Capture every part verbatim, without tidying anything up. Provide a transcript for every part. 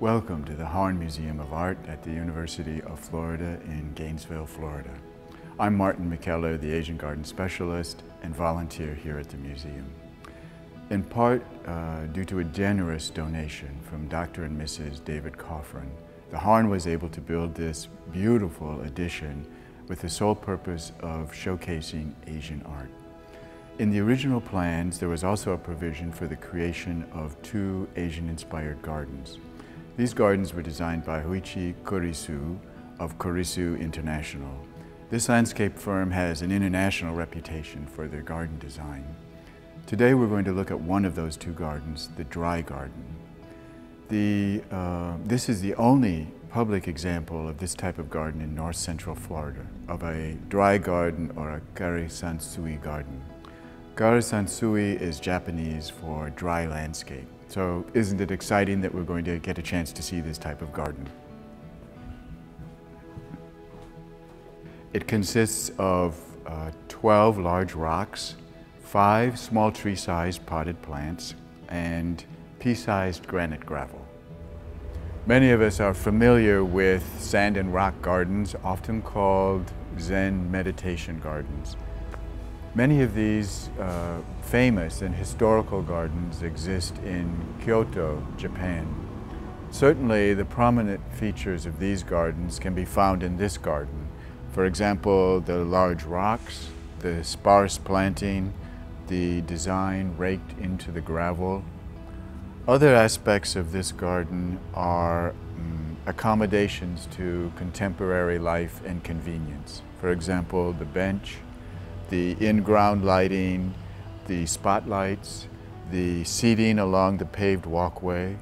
Welcome to the Harn Museum of Art at the University of Florida in Gainesville, Florida. I'm Martin McKellar, the Asian Garden Specialist and volunteer here at the museum. In part uh, due to a generous donation from Doctor and Missus David Cofrin, the Harn was able to build this beautiful addition with the sole purpose of showcasing Asian art. In the original plans, there was also a provision for the creation of two Asian-inspired gardens. These gardens were designed by Huichi Kurisu of Kurisu International. This landscape firm has an international reputation for their garden design. Today we're going to look at one of those two gardens, the dry garden. The, uh, this is the only public example of this type of garden in north central Florida, of a dry garden or a Karesansui garden. Karesansui is Japanese for dry landscape. So isn't it exciting that we're going to get a chance to see this type of garden? It consists of uh, twelve large rocks, five small tree-sized potted plants, and pea-sized granite gravel. Many of us are familiar with sand and rock gardens, often called Zen meditation gardens. Many of these uh, famous and historical gardens exist in Kyoto, Japan. Certainly, the prominent features of these gardens can be found in this garden. For example, the large rocks, the sparse planting, the design raked into the gravel. Other aspects of this garden are um, accommodations to contemporary life and convenience. For example, the bench, the in-ground lighting, the spotlights, the seating along the paved walkway,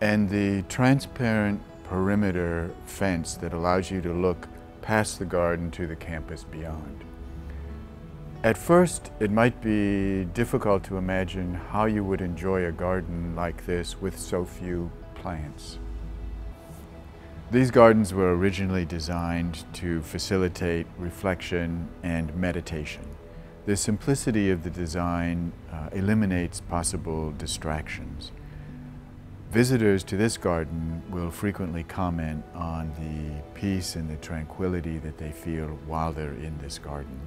and the transparent perimeter fence that allows you to look past the garden to the campus beyond. At first, it might be difficult to imagine how you would enjoy a garden like this with so few plants. These gardens were originally designed to facilitate reflection and meditation. The simplicity of the design uh, eliminates possible distractions. Visitors to this garden will frequently comment on the peace and the tranquility that they feel while they're in this garden.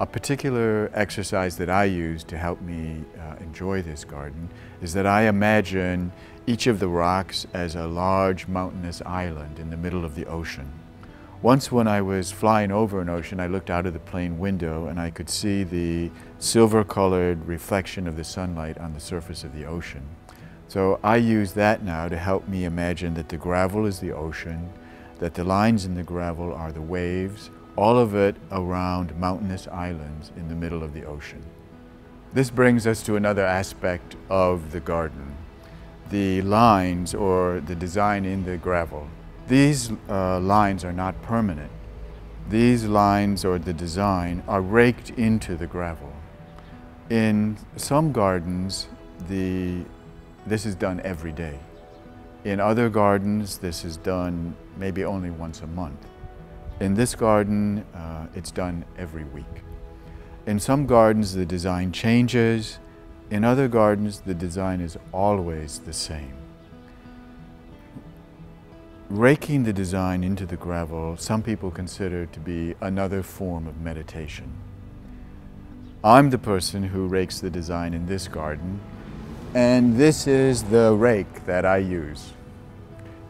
A particular exercise that I use to help me uh, enjoy this garden is that I imagine each of the rocks as a large mountainous island in the middle of the ocean. Once when I was flying over an ocean, I looked out of the plane window and I could see the silver-colored reflection of the sunlight on the surface of the ocean. So I use that now to help me imagine that the gravel is the ocean, that the lines in the gravel are the waves, all of it around mountainous islands in the middle of the ocean. This brings us to another aspect of the garden, the lines or the design in the gravel. These uh, lines are not permanent. These lines or the design are raked into the gravel. In some gardens, the, this is done every day. In other gardens, this is done maybe only once a month. In this garden, uh, it's done every week. In some gardens, the design changes. In other gardens, the design is always the same. Raking the design into the gravel, some people consider to be another form of meditation. I'm the person who rakes the design in this garden, and this is the rake that I use.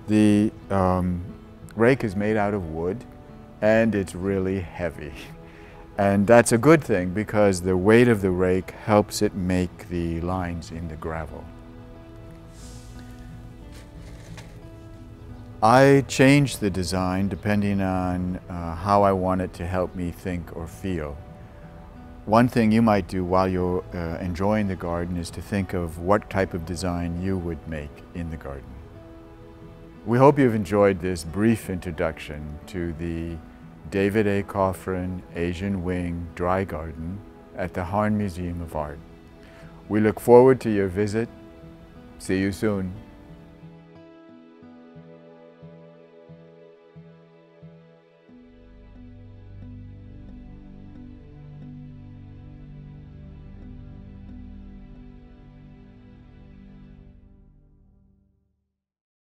The um, rake is made out of wood, and it's really heavy. And that's a good thing because the weight of the rake helps it make the lines in the gravel. I change the design depending on uh, how I want it to help me think or feel. One thing you might do while you're uh, enjoying the garden is to think of what type of design you would make in the garden. We hope you've enjoyed this brief introduction to the David A. Cofrin Asian Wing Dry Garden at the Harn Museum of Art. We look forward to your visit. See you soon.